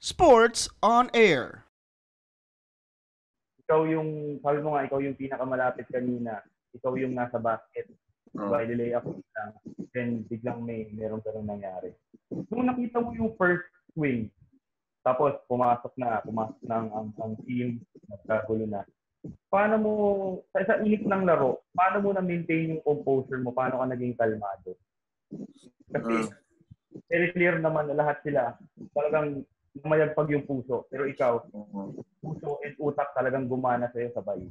Sports on Air. Ikaw yung, sabi mo nga, ikaw yung pinakamalapit kanina. Ikaw yung nasa basket. By the way, ako lang. Then, biglang meron ganun nangyari. Nung nakita mo yung first swing, tapos pumasok na ang team, nagkagulo na. Paano mo, sa init ng laro, paano mo na-maintain yung composure mo? Paano ka naging kalmado? Kasi, very clear naman na lahat sila. Talagang, namayagpag yung puso. Pero ikaw, puso at utak talagang gumana sa'yo sabay.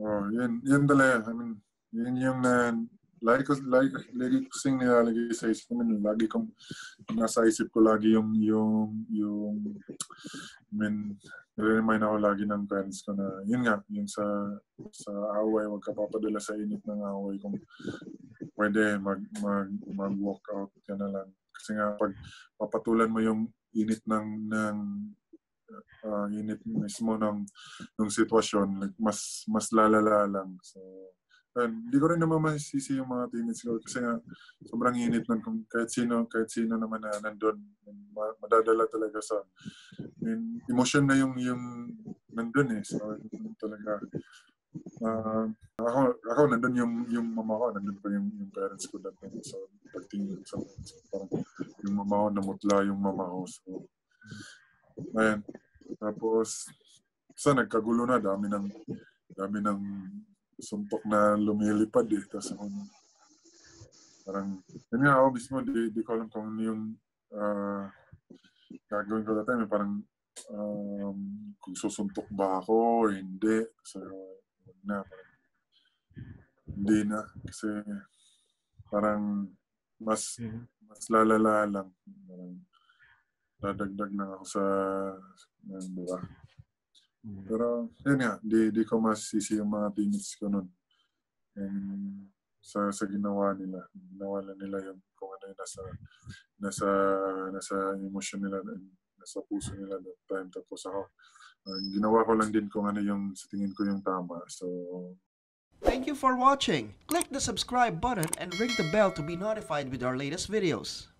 Oh, yun talaga. I mean, yun yung lagi kasing nilalagay sa isip ko. I mean, lagi kong nasa isip ko lagi yung I mean, nare-remind ako lagi ng parents ko na yun nga, yung sa away, wag ka papadala sa init ng away. Kung pwede, mag-walk out ka na lang. Kasi nga, pag papatulan mo yung init ng init mismo ng sitwasyon, like mas lalala lang. So hindi ko rin naman masisisi yung mga teammates ko kasi nga sobrang init ng kahit sino naman na nandoon, madadala talaga sa emotion na yung nandoon eh. So talaga ako nandoon yung mama ko, nandoon pa yung parents ko dati. So pagtingin sa yung mama ko, namutla yung mama ko. So ayan, tapos sa nagkagulo na, dami ng sumpok na lumilipad eh. Tapos ako parang yun nga, ako mismo di ko alam kung yung gagawin ko that time, parang kung susuntok ba ako hindi. So na hindi na kasi parang mas lalala lang, dadagdag na ako sa diba? Pero yun nga, di ko masisi yung mga teammates ko nun and sa ginawa nila yung kung ano yung nasa emotion nila and nasa puso nila that time. Tapos ako, ginawa ko lang din kung ano yung sa tingin ko yung tama. So thank you for watching. Click the subscribe button and ring the bell to be notified with our latest videos.